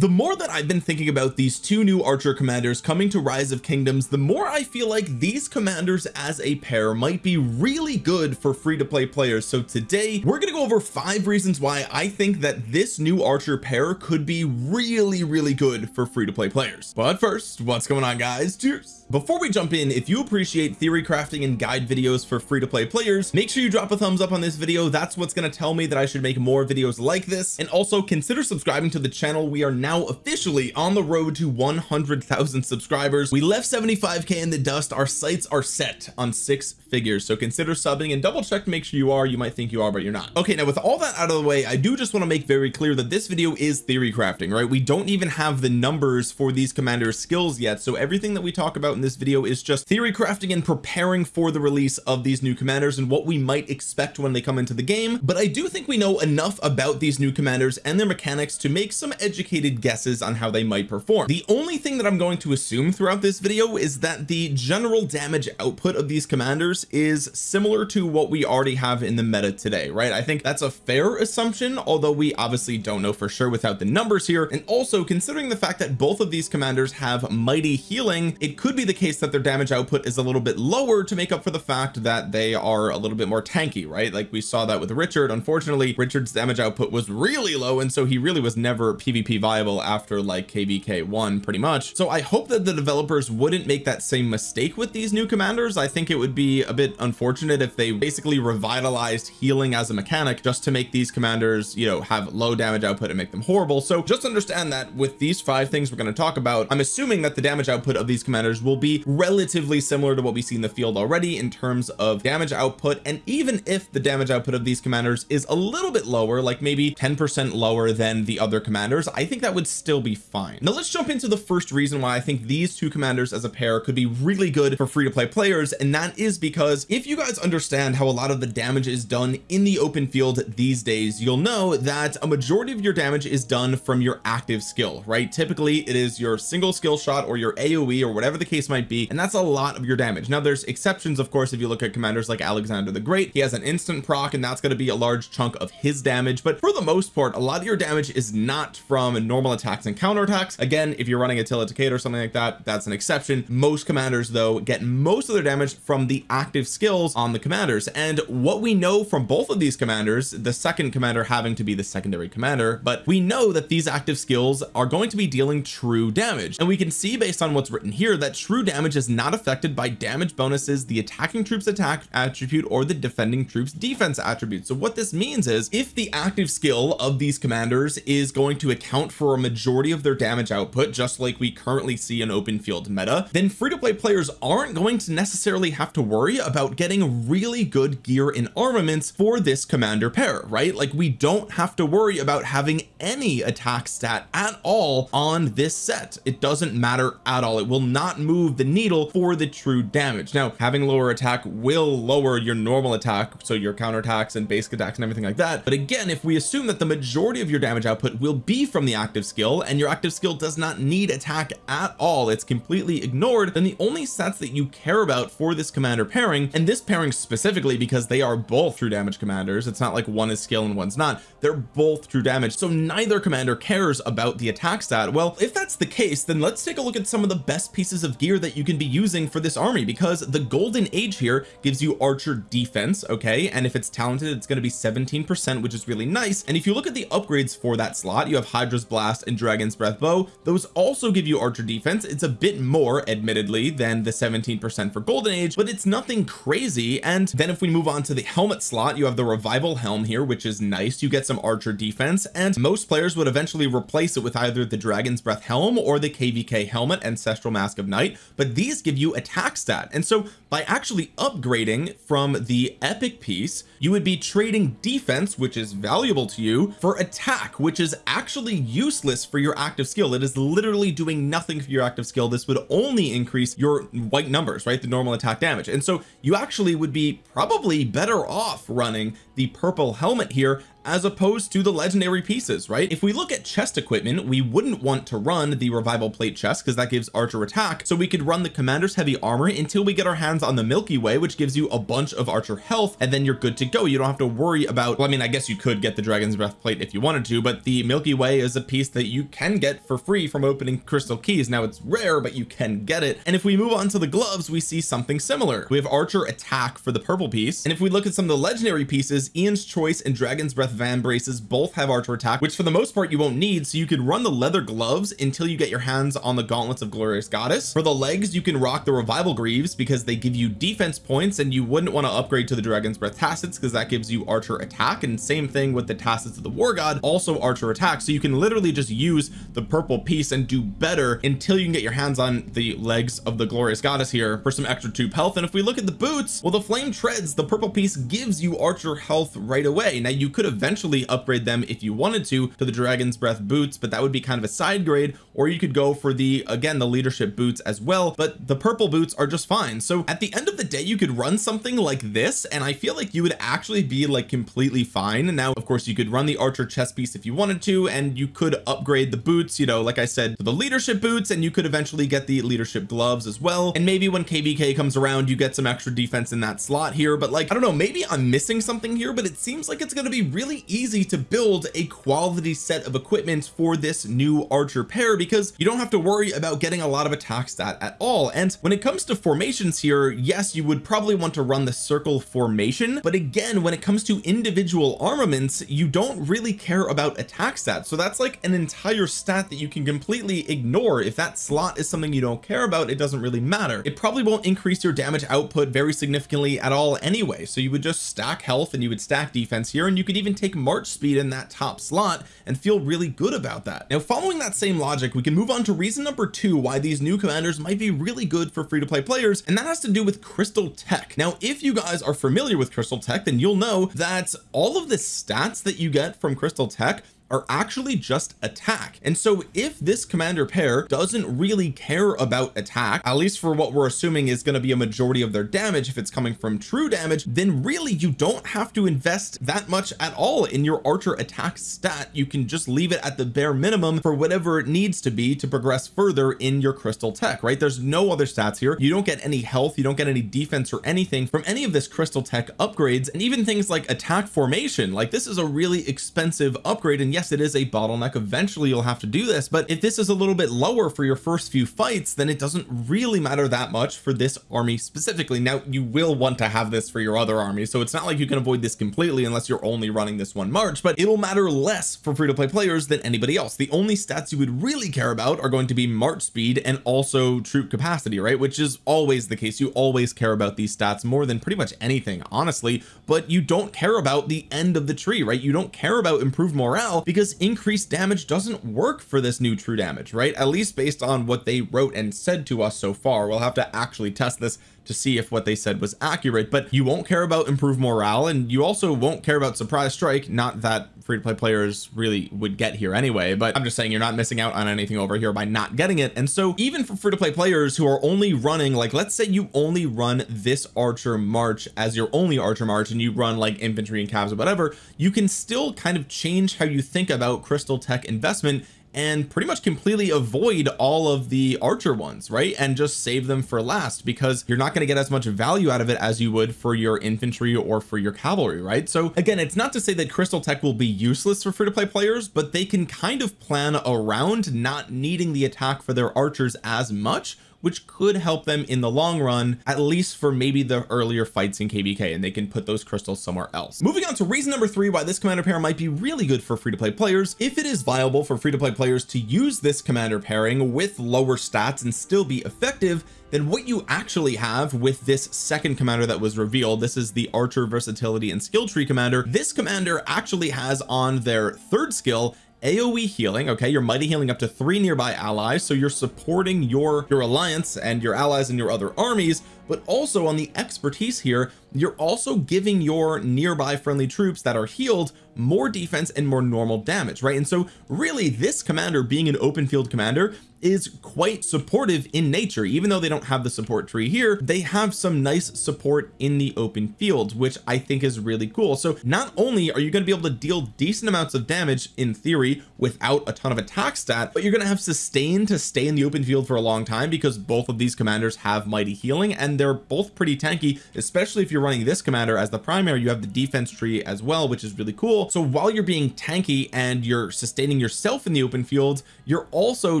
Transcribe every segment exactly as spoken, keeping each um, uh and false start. The more that I've been thinking about these two new archer commanders coming to Rise of Kingdoms, the more I feel like these commanders as a pair might be really good for free-to-play players. So today we're gonna go over five reasons why I think that this new archer pair could be really really good for free-to-play players. But first, what's going on, guys? Cheers. Before we jump in, if you appreciate theory crafting and guide videos for free-to-play players, make sure you drop a thumbs up on this video. That's what's going to tell me that I should make more videos like this. And also consider subscribing to the channel. We are now Now officially on the road to one hundred thousand subscribers. We left seventy-five K in the dust. Our sights are set on six figures, so consider subbing and double check to make sure you are. You might think you are, but you're not. Okay, now with all that out of the way, I do just want to make very clear that this video is theory crafting, right? We don't even have the numbers for these commander skills yet, so everything that we talk about in this video is just theory crafting and preparing for the release of these new commanders and what we might expect when they come into the game. But I do think we know enough about these new commanders and their mechanics to make some educated guesses on how they might perform. The only thing that I'm going to assume throughout this video is that the general damage output of these commanders is similar to what we already have in the meta today, right? I think that's a fair assumption, although we obviously don't know for sure without the numbers here. And also considering the fact that both of these commanders have mighty healing, it could be the case that their damage output is a little bit lower to make up for the fact that they are a little bit more tanky, right? Like we saw that with Richard. Unfortunately, Richard's damage output was really low, and so he really was never PvP viable after like K V K one pretty much. So I hope that the developers wouldn't make that same mistake with these new commanders. I think it would be a bit unfortunate if they basically revitalized healing as a mechanic just to make these commanders, you know, have low damage output and make them horrible. So just understand that with these five things we're going to talk about, I'm assuming that the damage output of these commanders will be relatively similar to what we see in the field already in terms of damage output. And even if the damage output of these commanders is a little bit lower, like maybe ten percent lower than the other commanders, I think that would still be fine. Now let's jump into the first reason why I think these two commanders as a pair could be really good for free-to-play players, and that is because if you guys understand how a lot of the damage is done in the open field these days, you'll know that a majority of your damage is done from your active skill, right? Typically it is your single skill shot or your A O E or whatever the case might be, and that's a lot of your damage. Now there's exceptions, of course. If you look at commanders like Alexander the Great, he has an instant proc, and that's going to be a large chunk of his damage, but for the most part a lot of your damage is not from normal attacks and counterattacks. Again, if you're running Attila or something like that, that's an exception. Most commanders though get most of their damage from the active skills on the commanders, and what we know from both of these commanders, the second commander having to be the secondary commander, but we know that these active skills are going to be dealing true damage, and we can see based on what's written here that true damage is not affected by damage bonuses, the attacking troops attack attribute, or the defending troops defense attribute. So what this means is if the active skill of these commanders is going to account for a majority of their damage output, just like we currently see in open field meta, then free-to-play players aren't going to necessarily have to worry about getting really good gear and armaments for this commander pair, right? Like we don't have to worry about having any attack stat at all on this set. It doesn't matter at all. It will not move the needle for the true damage. Now having lower attack will lower your normal attack, so your counterattacks and basic attacks and everything like that, but again, if we assume that the majority of your damage output will be from the active skill and your active skill does not need attack at all, it's completely ignored, then the only sets that you care about for this commander pairing, and this pairing specifically because they are both true damage commanders, it's not like one is skill and one's not, they're both true damage, so neither commander cares about the attack stat. Well, if that's the case, then let's take a look at some of the best pieces of gear that you can be using for this army, because the golden age here gives you archer defense, okay, and if it's talented it's going to be seventeen percent, which is really nice. And if you look at the upgrades for that slot, you have Hydra's Blast and Dragon's Breath Bow. Those also give you archer defense. It's a bit more admittedly than the seventeen percent for golden age, but it's nothing crazy. And then if we move on to the helmet slot, you have the revival helm here, which is nice. You get some archer defense, and most players would eventually replace it with either the Dragon's Breath helm or the K V K helmet, Ancestral Mask of Night, but these give you attack stat. And so by actually upgrading from the epic piece, you would be trading defense, which is valuable to you, for attack, which is actually useless for your active skill. It is literally doing nothing for your active skill. This would only increase your white numbers, right? The normal attack damage. And so you actually would be probably better off running the purple helmet here as opposed to the legendary pieces, right? If we look at chest equipment, we wouldn't want to run the revival plate chest because that gives archer attack. So we could run the commander's heavy armor until we get our hands on the Milky Way, which gives you a bunch of archer health, and then you're good to go. You don't have to worry about, well, I mean, I guess you could get the dragon's breath plate if you wanted to, but the Milky Way is a piece that you can get for free from opening crystal keys. Now it's rare, but you can get it. And if we move on to the gloves, we see something similar. We have archer attack for the purple piece. And if we look at some of the legendary pieces, Ian's Choice and Dragon's Breath Van Braces both have archer attack, which for the most part you won't need. So you could run the leather gloves until you get your hands on the gauntlets of Glorious Goddess. For the legs, you can rock the revival greaves because they give you defense points, and you wouldn't want to upgrade to the Dragon's Breath tassets because that gives you archer attack. And same thing with the tassets of the War God, also archer attack. So you can literally just use the purple piece and do better until you can get your hands on the legs of the Glorious Goddess here for some extra tube health. And if we look at the boots, well, the flame treads, the purple piece gives you archer health right away. Now you could eventually upgrade them if you wanted to to the Dragon's Breath boots, but that would be kind of a side grade, or you could go for the, again, the leadership boots as well, but the purple boots are just fine. So at the end of the day, you could run something like this, and I feel like you would actually be like completely fine. Now, of course, you could run the archer chest piece if you wanted to, and you could upgrade the boots, you know, like I said, to the leadership boots, and you could eventually get the leadership gloves as well. And maybe when K B K comes around, you get some extra defense in that slot here. But like, I don't know, maybe I'm missing something here, but it seems like it's going to be really easy to build a quality set of equipment for this new archer pair, because you don't have to worry about getting a lot of attack stat at all. And when it comes to formations here, yes, you would probably want to run the circle formation, but again, when it comes to individual armaments, you don't really care about attack stat. So that's like an entire stat that you can completely ignore. If that slot is something you don't care about, it doesn't really matter. It probably won't increase your damage output very significantly at all anyway. So you would just stack health and you would stack defense here, and you could even take march speed in that top slot and feel really good about that. Now, following that same logic, we can move on to reason number two why these new commanders might be really good for free-to-play players, and that has to do with crystal tech. Now, if you guys are familiar with crystal tech, then you'll know that all of the stats that you get from crystal tech are actually just attack. And so if this commander pair doesn't really care about attack, at least for what we're assuming is going to be a majority of their damage, if it's coming from true damage, then really you don't have to invest that much at all in your archer attack stat. You can just leave it at the bare minimum for whatever it needs to be to progress further in your crystal tech, right? There's no other stats here. You don't get any health, you don't get any defense or anything from any of this crystal tech upgrades, and even things like attack formation. Like, this is a really expensive upgrade, and yes, Yes, it is a bottleneck. Eventually you'll have to do this, but if this is a little bit lower for your first few fights, then it doesn't really matter that much for this army specifically. Now, you will want to have this for your other army, so it's not like you can avoid this completely unless you're only running this one march, but it'll matter less for free-to-play players than anybody else. The only stats you would really care about are going to be march speed and also troop capacity, right? Which is always the case. You always care about these stats more than pretty much anything, honestly, but you don't care about the end of the tree, right? You don't care about improved morale, because increased damage doesn't work for this new true damage, right? At least based on what they wrote and said to us so far. We'll have to actually test this to see if what they said was accurate, but you won't care about improved morale, and you also won't care about surprise strike. Not that free-to-play players really would get here anyway, but I'm just saying you're not missing out on anything over here by not getting it. And so even for free-to-play players who are only running, like, let's say you only run this archer march as your only archer march, and you run like infantry and cavalry or whatever, you can still kind of change how you think about crystal tech investment and pretty much completely avoid all of the archer ones, right? And just save them for last, because you're not going to get as much value out of it as you would for your infantry or for your cavalry, right? So again, it's not to say that crystal tech will be useless for free-to-play players, but they can kind of plan around not needing the attack for their archers as much, which could help them in the long run, at least for maybe the earlier fights in K B K, and they can put those crystals somewhere else. Moving on to reason number three why this commander pair might be really good for free-to-play players. If it is viable for free-to-play players to use this commander pairing with lower stats and still be effective, then what you actually have with this second commander that was revealed, this is the archer versatility and skill tree commander. This commander actually has on their third skill A O E healing. Okay, you're mighty healing up to three nearby allies, so you're supporting your your alliance and your allies and your other armies, but also on the expertise here, you're also giving your nearby friendly troops that are healed more defense and more normal damage, right? And so really this commander, being an open field commander, is quite supportive in nature. Even though they don't have the support tree here, they have some nice support in the open field, which I think is really cool. So not only are you going to be able to deal decent amounts of damage in theory without a ton of attack stat, but you're going to have sustain to stay in the open field for a long time, because both of these commanders have mighty healing and they're both pretty tanky, especially if you're running this commander as the primary. You have the defense tree as well, which is really cool. So while you're being tanky and you're sustaining yourself in the open field, you're also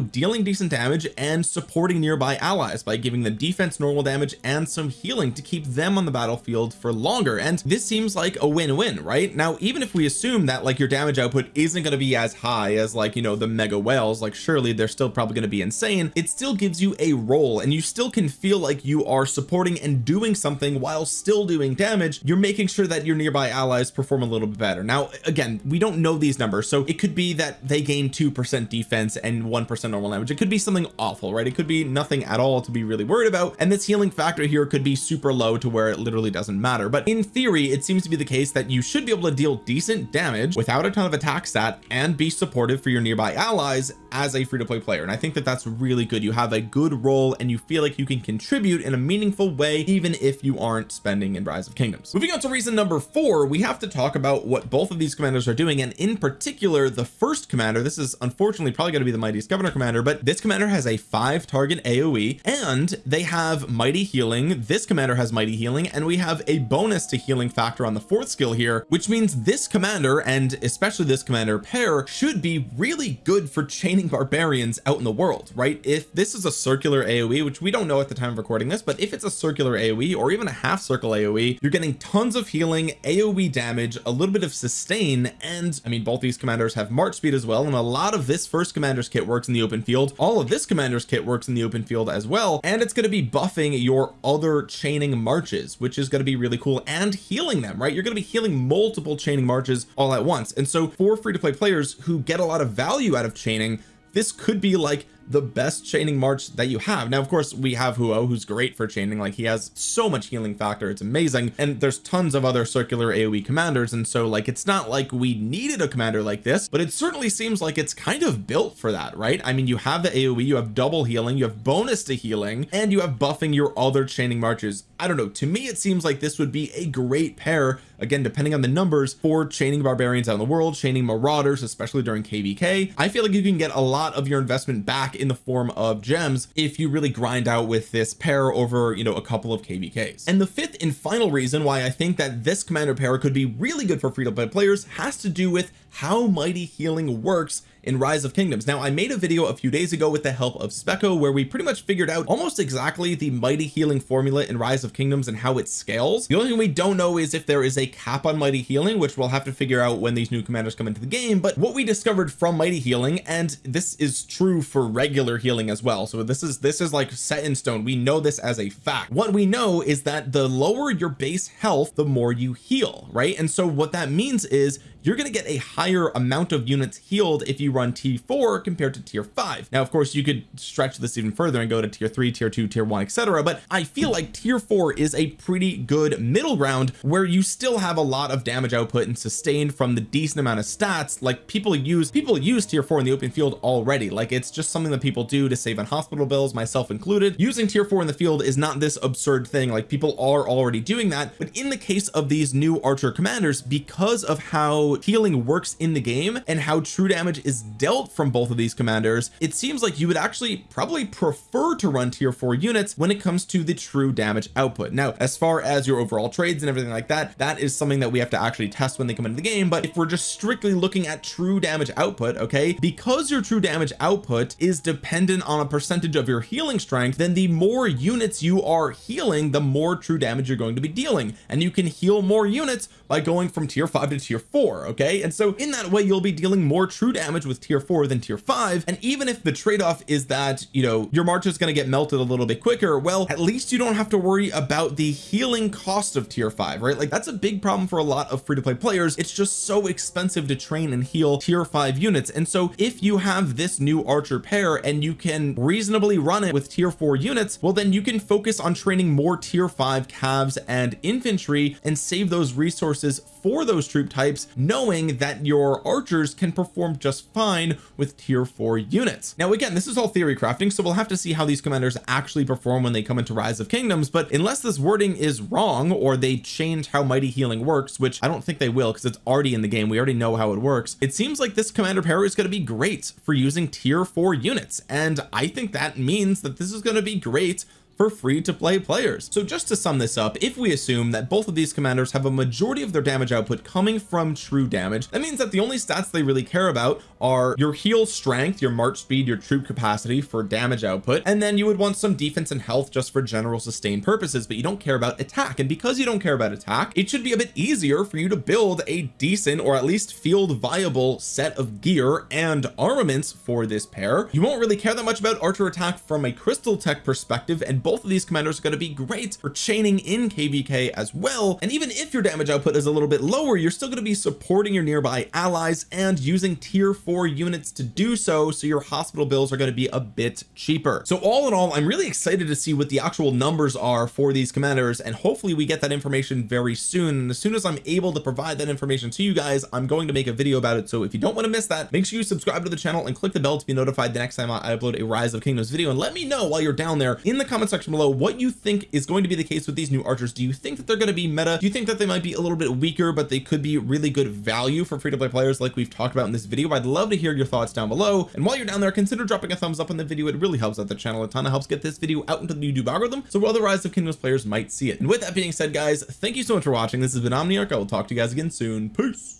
dealing decent damage and supporting nearby allies by giving them defense, normal damage, and some healing to keep them on the battlefield for longer. And this seems like a win-win, right? Now, even if we assume that like your damage output isn't going to be as high as like, you know, the mega whales, like surely they're still probably going to be insane, it still gives you a role and you still can feel like you are supporting and doing something while still doing damage. You're making sure that your nearby allies perform a little bit better. Now, again, we don't know these numbers, so it could be that they gain two percent defense and one percent normal damage. It could be something awful, right? It could be nothing at all to be really worried about, and this healing factor here could be super low to where it literally doesn't matter. But in theory, it seems to be the case that you should be able to deal decent damage without a ton of attack stat and be supportive for your nearby allies as a free-to-play player, and I think that that's really good. You have a good role and you feel like you can contribute in a meaningful way, even if you aren't spending in Rise of Kingdoms. Moving on to reason number four, we have to talk about what both of these commanders are doing, and in particular the first commander. This is unfortunately probably going to be the Mightiest Governor commander, but this commander has a five target A O E and they have mighty healing. This commander has mighty healing, and we have a bonus to healing factor on the fourth skill here, which means this commander, and especially this commander pair, should be really good for chaining barbarians out in the world, right? If this is a circular A O E, which we don't know at the time of recording this, but if it's a circular A O E or even a half circle A O E, you're getting tons of healing, A O E damage, a little bit of sustain, and I mean both these commanders have march speed as well, and a lot of this first commander's kit works in the open field. All of this commander's kit works in the open field as well, and it's going to be buffing your other chaining marches, which is going to be really cool, and healing them, right? You're going to be healing multiple chaining marches all at once. And so for free-to-play players who get a lot of value out of chaining, this could be like the best chaining march that you have. Now, of course, we have Huo, who's great for chaining. Like, he has so much healing factor, it's amazing, and there's tons of other circular A O E commanders, and so like it's not like we needed a commander like this, but it certainly seems like it's kind of built for that, right? I mean, you have the A O E, you have double healing, you have bonus to healing, and you have buffing your other chaining marches. I don't know, to me it seems like this would be a great pair, again depending on the numbers, for chaining barbarians out in the world, chaining marauders, especially during K V K. I feel like you can get a lot of your investment back in the form of gems if you really grind out with this pair over, you know, a couple of K V Ks. And the fifth and final reason why I think that this commander pair could be really good for free-to-play players has to do with how mighty healing works in Rise of Kingdoms. Now, I made a video a few days ago with the help of Specko where we pretty much figured out almost exactly the mighty healing formula in Rise of Kingdoms and how it scales. The only thing we don't know is if there is a cap on mighty healing, which we'll have to figure out when these new commanders come into the game. But what we discovered from mighty healing, and this is true for regular healing as well, so this is this is like set in stone, we know this as a fact. What we know is that the lower your base health, the more you heal, right? And so what that means is you're going to get a higher amount of units healed if you run tier four compared to tier five. Now, of course, you could stretch this even further and go to tier three, tier two, tier one, etc., but I feel like tier four is a pretty good middle ground where you still have a lot of damage output and sustain from the decent amount of stats. Like, people use people use tier four in the open field already. Like, it's just something that people do to save on hospital bills, myself included. Using tier four in the field is not this absurd thing. Like, people are already doing that. But in the case of these new archer commanders, because of how healing works in the game and how true damage is dealt from both of these commanders, it seems like you would actually probably prefer to run tier four units when it comes to the true damage output. Now, as far as your overall trades and everything like that, that is something that we have to actually test when they come into the game. But if we're just strictly looking at true damage output, okay, because your true damage output is dependent on a percentage of your healing strength, then the more units you are healing, the more true damage you're going to be dealing, and you can heal more units by going from tier five to tier four. Okay, and so in that way you'll be dealing more true damage with tier four than tier five. And even if the trade-off is that, you know, your march is going to get melted a little bit quicker, well, at least you don't have to worry about the healing cost of tier five, right? Like, that's a big problem for a lot of free-to-play players. It's just so expensive to train and heal tier five units. And so if you have this new archer pair and you can reasonably run it with tier four units, well, then you can focus on training more tier five calves and infantry and save those resources for those troop types, knowing that your archers can perform just fine with tier four units. Now, again, this is all theory crafting, so we'll have to see how these commanders actually perform when they come into Rise of Kingdoms. But unless this wording is wrong or they change how mighty healing works, which I don't think they will because it's already in the game, we already know how it works, it seems like this commander pair is going to be great for using tier four units. And I think that means that this is going to be great for free-to-play players. So just to sum this up, if we assume that both of these commanders have a majority of their damage output coming from true damage, that means that the only stats they really care about are your heal strength, your march speed, your troop capacity for damage output, and then you would want some defense and health just for general sustain purposes, but you don't care about attack. And because you don't care about attack, it should be a bit easier for you to build a decent or at least field viable set of gear and armaments for this pair. You won't really care that much about archer attack from a crystal tech perspective, and both Both of these commanders are going to be great for chaining in K V K as well. And even if your damage output is a little bit lower, you're still going to be supporting your nearby allies and using tier four units to do so. So your hospital bills are going to be a bit cheaper. So all in all, I'm really excited to see what the actual numbers are for these commanders. And hopefully we get that information very soon. And as soon as I'm able to provide that information to you guys, I'm going to make a video about it. So if you don't want to miss that, make sure you subscribe to the channel and click the bell to be notified the next time I upload a Rise of Kingdoms video. And let me know while you're down there in the comments section below what you think is going to be the case with these new archers. Do you think that they're going to be meta? Do you think that they might be a little bit weaker, but they could be really good value for free-to-play players like we've talked about in this video? I'd love to hear your thoughts down below. And while you're down there, consider dropping a thumbs up on the video. It really helps out the channel a ton. It helps get this video out into the YouTube algorithm so other Rise of Kingdoms players might see it. And with that being said, guys, thank you so much for watching. This has been Omniarch. I will talk to you guys again soon. Peace.